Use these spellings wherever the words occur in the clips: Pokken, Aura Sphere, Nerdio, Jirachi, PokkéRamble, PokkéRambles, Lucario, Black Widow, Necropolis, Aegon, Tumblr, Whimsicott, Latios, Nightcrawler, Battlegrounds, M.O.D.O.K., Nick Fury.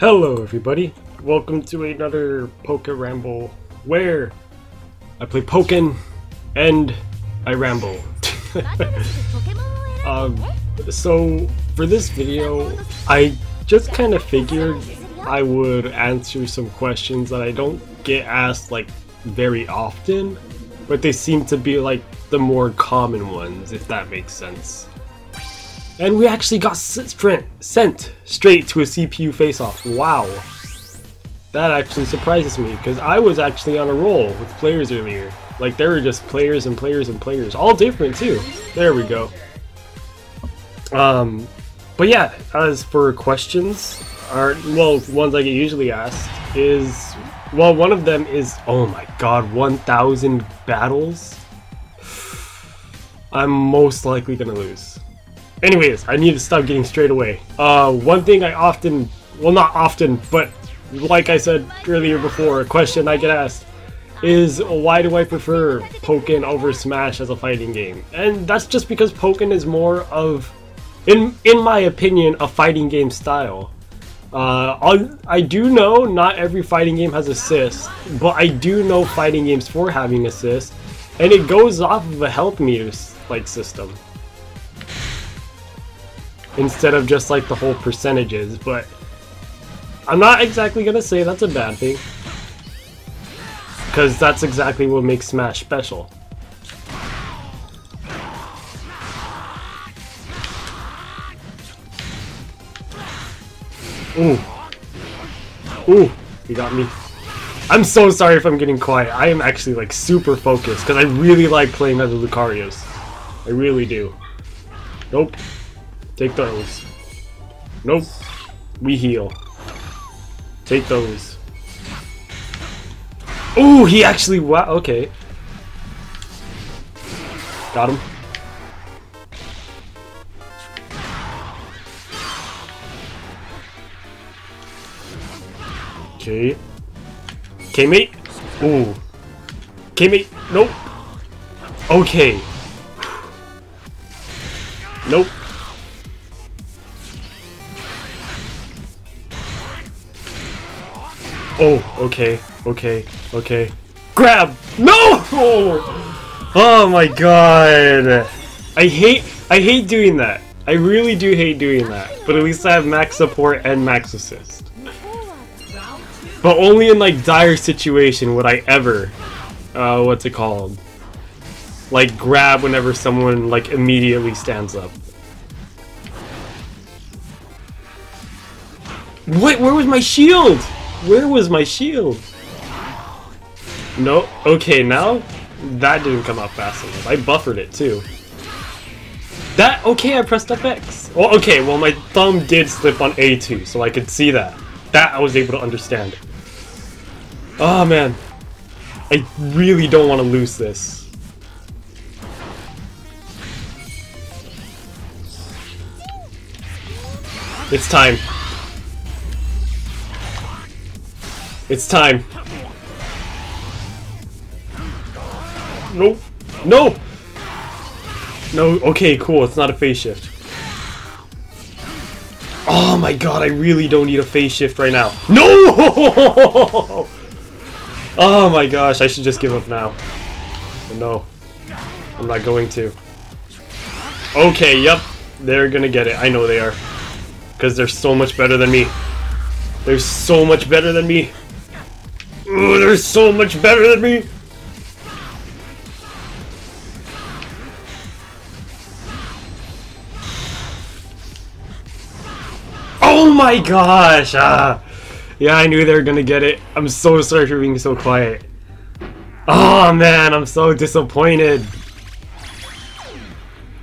Hello everybody, welcome to another PokkéRamble where I play Pokken and I ramble. So for this video I just kind of figured I would answer some questions that I don't get asked like very often, but they seem to be like the more common ones, if that makes sense. And we actually got sent straight to a CPU face-off. Wow. That actually surprises me, because I was actually on a roll with players earlier. Like, there were just players and players and players. All different, too. There we go. But yeah, as for questions, ones I get usually asked is... Well, one of them is, oh my god, 1,000 battles? I'm most likely gonna lose. Anyways, I need to stop getting straight away. One thing I often, well not often, but like I said earlier before, a question I get asked is, why do I prefer Pokken over Smash as a fighting game? And that's just because Pokken is more of, in my opinion, a fighting game style. I do know not every fighting game has assists, but I do know fighting games for having assists, and it goes off of a health meter like system, instead of just like the whole percentages. But I'm not exactly gonna say that's a bad thing, because that's exactly what makes Smash special. Ooh. Ooh, he got me. I'm so sorry if I'm getting quiet. I am actually like super focused, because I really like playing other Lucarios. I really do. Nope. Take those. Nope. We heal. Take those. Ooh, he actually... Wow, okay. Got him. Okay. Okay, mate. Ooh. Okay, mate. Nope. Okay. Nope. Oh, okay, okay, okay. Grab! No! Oh my god! I hate doing that. I really do hate doing that. But at least I have max support and max assist. But only in like dire situation would I ever, what's it called? Like grab whenever someone like immediately stands up. What? Where was my shield? Where was my shield? No, okay, now that didn't come out fast enough. I buffered it too. That, okay, I pressed FX. Well, okay, well my thumb did slip on A2, so I could see that. That I was able to understand. Oh man, I really don't want to lose this. It's time. It's time. Nope. No! No, okay, cool. It's not a phase shift. Oh my god, I really don't need a phase shift right now. No! Oh my gosh, I should just give up now. But no. I'm not going to. Okay, yep. They're gonna get it. I know they are. Because they're so much better than me. They're so much better than me. Ooh, they're so much better than me! Oh my gosh! Yeah, I knew they were gonna get it. I'm so sorry for being so quiet. Oh man, I'm so disappointed.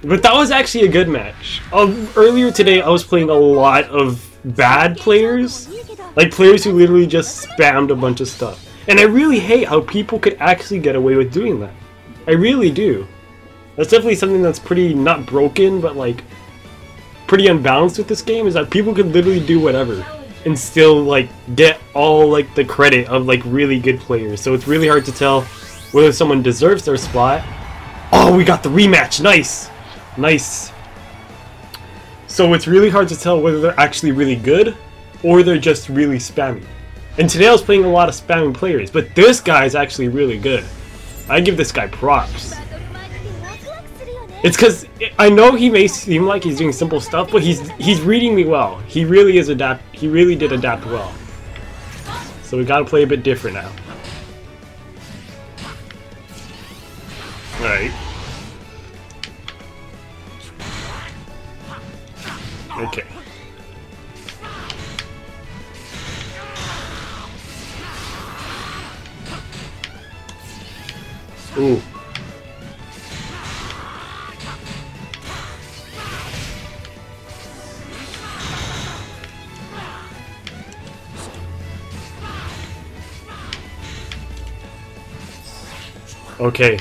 But that was actually a good match. Earlier today, I was playing a lot of bad players. Like players who literally just spammed a bunch of stuff. And I really hate how people could actually get away with doing that. I really do. That's definitely something that's pretty, not broken, but like, pretty unbalanced with this game, is that people could literally do whatever and still like, get all like, the credit of like, really good players. So it's really hard to tell whether someone deserves their spot. Oh, we got the rematch! Nice! Nice! So it's really hard to tell whether they're actually really good or they're just really spammy. And today I was playing a lot of spammy players, but this guy is actually really good. I give this guy props. It's because I know he may seem like he's doing simple stuff, but he's reading me well. He really is He really did adapt well. So we gotta play a bit different now. Alright. Okay. Ooh. Okay.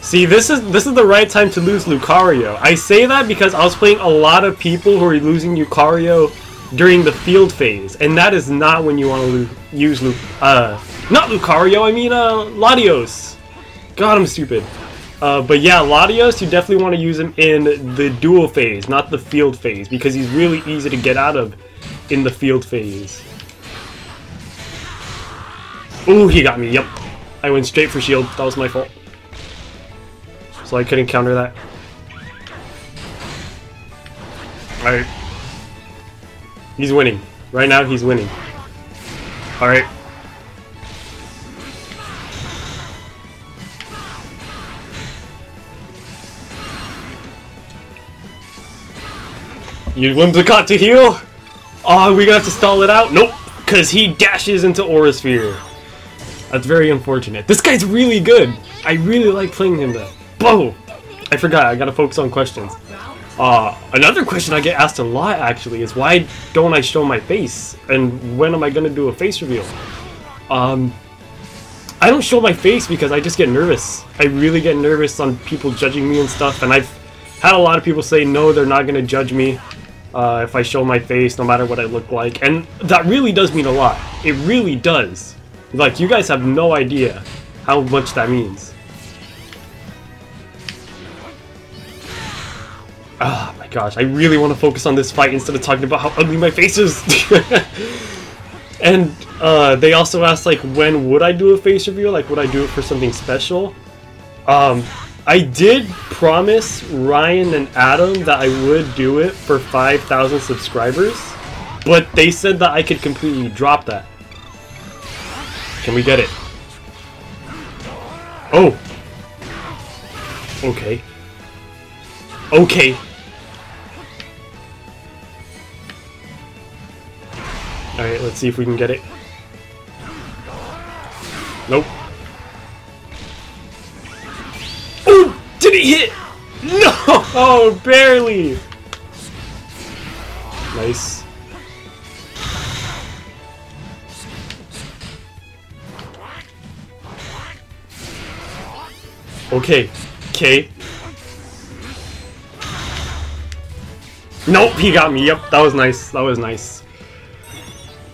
See, this is the right time to lose Lucario. I say that because I was playing a lot of people who are losing Lucario during the field phase, and that is not when you want to use Latios. God, I'm stupid. But yeah, Latios, you definitely want to use him in the duel phase, not the field phase, because he's really easy to get out of in the field phase. Ooh, he got me. Yep. I went straight for shield. That was my fault. So I couldn't counter that. Alright. He's winning. Right now, he's winning. Alright. You Whimsicott to heal? Oh, we gonna have to stall it out? Nope. Because he dashes into Aura Sphere. That's very unfortunate. This guy's really good. I really like playing him though. Whoa! I forgot, I gotta focus on questions. Another question I get asked a lot actually is why don't I show my face? And when am I gonna do a face reveal? I don't show my face because I just get nervous. I really get nervous on people judging me and stuff, and I've had a lot of people say no, they're not gonna judge me if I show my face no matter what I look like, and that really does mean a lot. It really does. Like, you guys have no idea how much that means. Oh my gosh, I really want to focus on this fight instead of talking about how ugly my face is. And they also asked, like, when would I do a face reveal? Like, would I do it for something special? I did promise Ryan and Adam that I would do it for 5,000 subscribers, but they said that I could completely drop that. Can we get it? Oh! Okay. Okay! Alright, let's see if we can get it. Nope. Oh! Did it hit? No! Oh, barely! Nice. Okay, okay. Nope, he got me. Yep, that was nice. That was nice.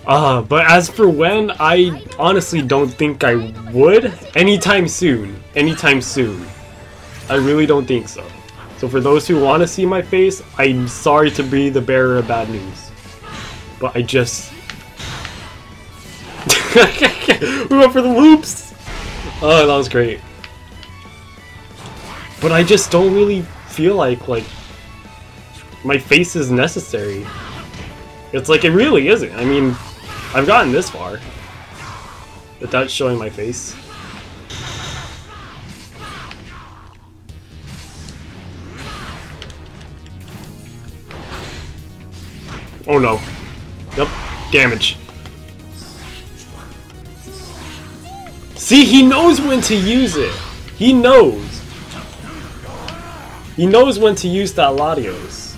But as for when, I honestly don't think I would anytime soon. Anytime soon. I really don't think so. So for those who want to see my face, I'm sorry to be the bearer of bad news. But I just... we went for the loops! Oh, that was great. But I just don't really feel like, my face is necessary. It's like, it really isn't. I mean, I've gotten this far without showing my face. Oh no. Yep, damage. See, he knows when to use it. He knows. He knows when to use that Latios.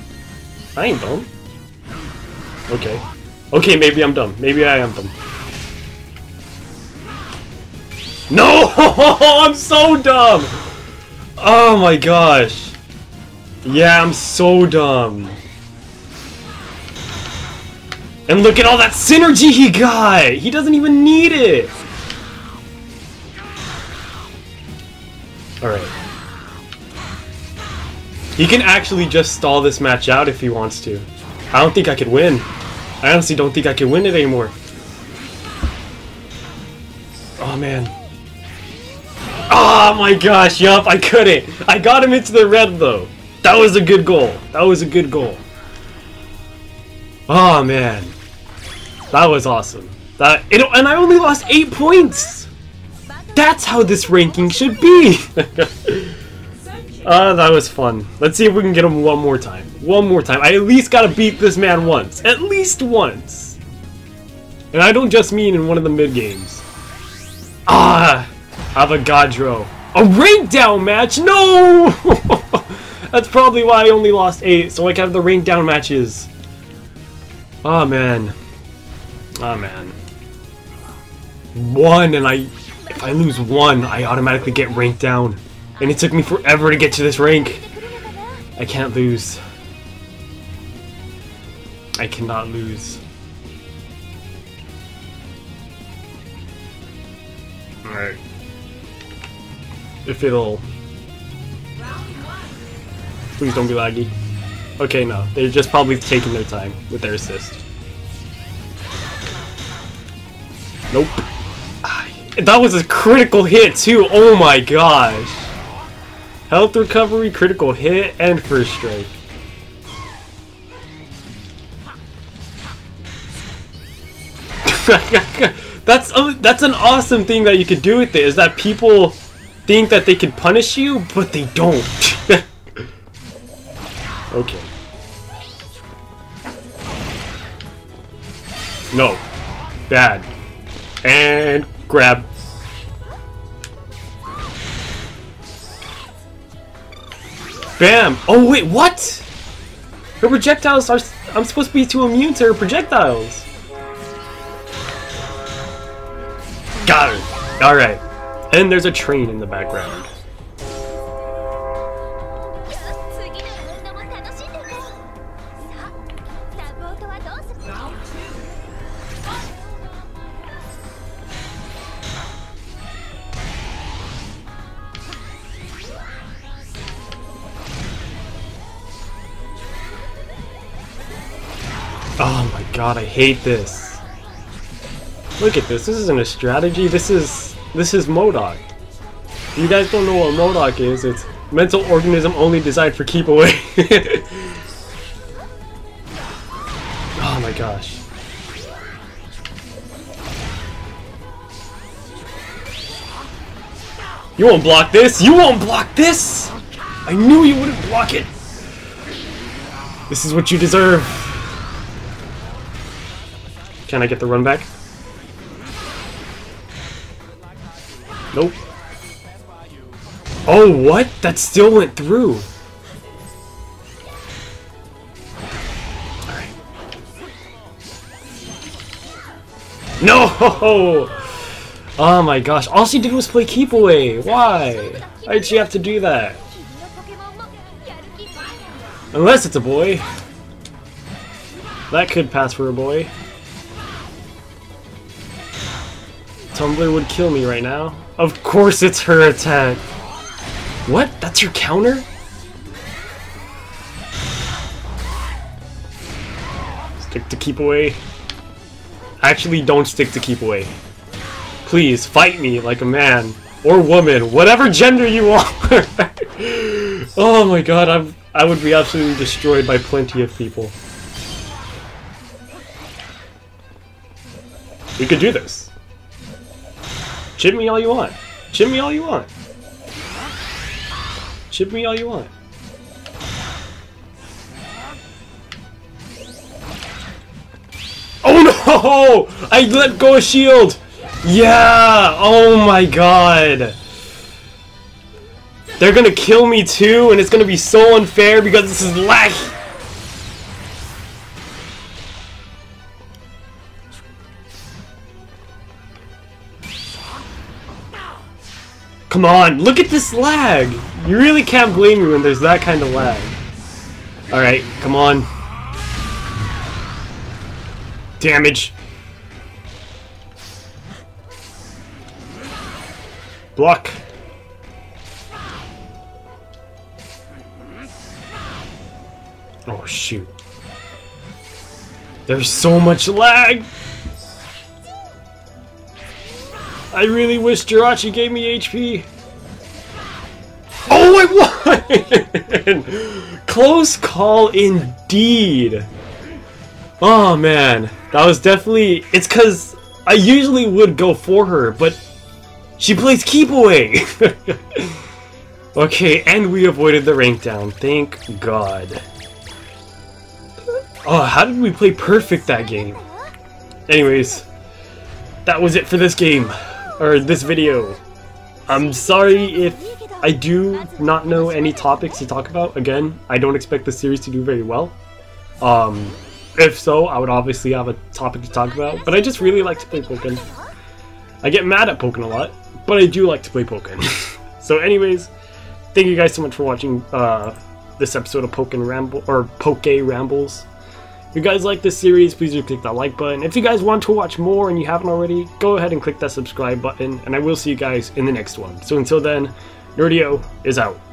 I ain't dumb. Okay. Okay, maybe I'm dumb. Maybe I am dumb. No! I'm so dumb! Oh my gosh. Yeah, I'm so dumb. And look at all that synergy he got! He doesn't even need it! Alright. He can actually just stall this match out if he wants to. I don't think I could win. I honestly don't think I can win it anymore. Oh, man. Oh, my gosh. Yup, I couldn't. I got him into the red, though. That was a good goal. That was a good goal. Oh, man. That was awesome. And I only lost 8 points. That's how this ranking should be. That was fun. Let's see if we can get him one more time. One more time. I at least gotta beat this man once. At least once. And I don't just mean in one of the mid-games. Ah! Avogadro. A rank down match? No! That's probably why I only lost 8, so I can have the rank down matches. Ah, man. Ah, man. One, and if I lose one, I automatically get ranked down. And it took me forever to get to this rank. I can't lose. I cannot lose. Alright. If it'll... Please don't be laggy. Okay, no. They're just probably taking their time with their assist. Nope. That was a critical hit, too. Oh my gosh. Health recovery, critical hit, and first strike. That's an awesome thing that you could do with it, is that people think that they can punish you, but they don't. Okay. No. Bad. And... grab. Bam! Oh wait, what? Her projectiles are... I'm supposed to be too immune to her projectiles. Got her. Alright. And there's a train in the background. Oh my god, I hate this. Look at this. This isn't a strategy. This is M.O.D.O.K. If you guys don't know what M.O.D.O.K. is, it's mental organism only designed for keep away. Oh my gosh. You won't block this. You won't block this. I knew you wouldn't block it. This is what you deserve. Can I get the run back? Nope. Oh, what? That still went through. Alright. No! Oh my gosh. All she did was play keep away. Why? Why did she have to do that? Unless it's a boy. That could pass for a boy. Tumblr would kill me right now. Of course it's her attack. What? That's your counter? Stick to keep away. Actually, don't stick to keep away. Please, fight me like a man. Or woman. Whatever gender you are. Oh my god, I would be absolutely destroyed by plenty of people. We could do this. Chip me all you want. Chip me all you want. Chip me all you want. Oh no! I let go of shield! Yeah! Oh my god! They're gonna kill me too, and it's gonna be so unfair because this is laggy! Come on, look at this lag! You really can't blame me when there's that kind of lag. Alright, come on. Damage. Block. Oh shoot. There's so much lag! I really wish Jirachi gave me HP! Oh, I won! Close call indeed! Oh man, that was definitely... It's because I usually would go for her, but she plays keep away! Okay, and we avoided the rank down, thank God. Oh, how did we play perfect that game? Anyways, that was it for this game, or this video. I'm sorry if I do not know any topics to talk about. Again, I don't expect the series to do very well. If so, I would obviously have a topic to talk about, but I just really like to play Pokken. I get mad at Pokken a lot, but I do like to play Pokken. So anyways, thank you guys so much for watching this episode of PokkéRambles. If you guys like this series, please do click that like button. If you guys want to watch more and you haven't already, go ahead and click that subscribe button, and I will see you guys in the next one. So until then, Nerdio is out.